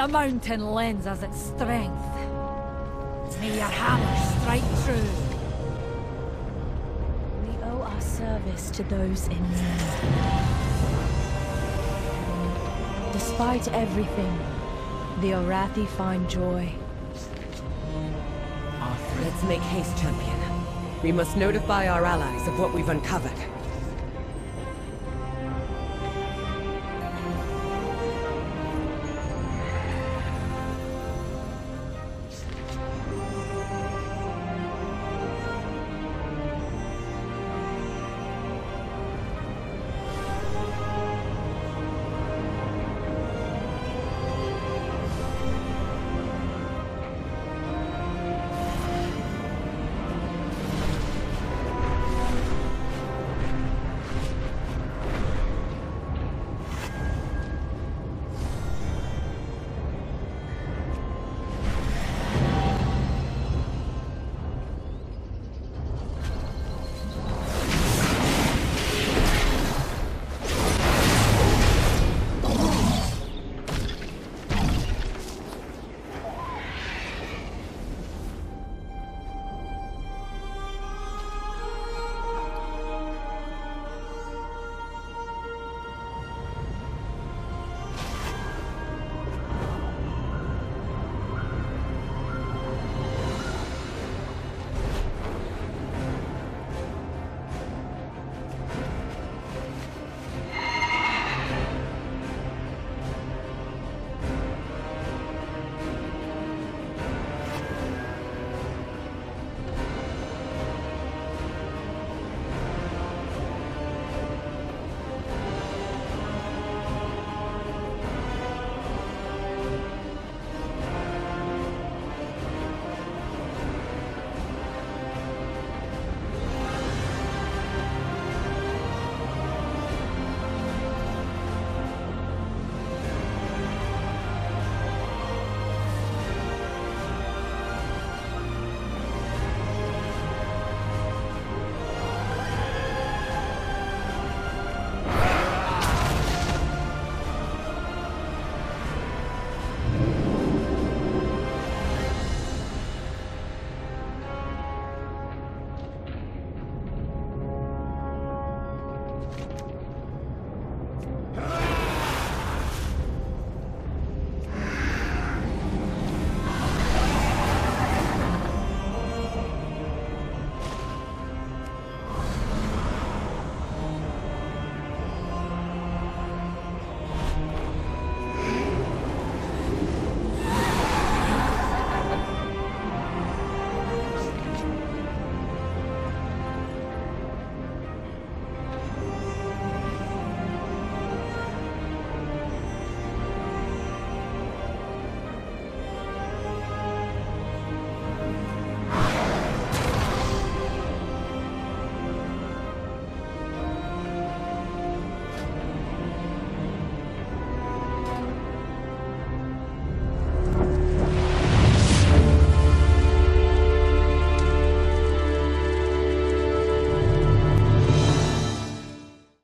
The mountain lends us its strength. May your hammer strike true. We owe our service to those in need. Despite everything, the Orathi find joy. Let's make haste, champion. We must notify our allies of what we've uncovered.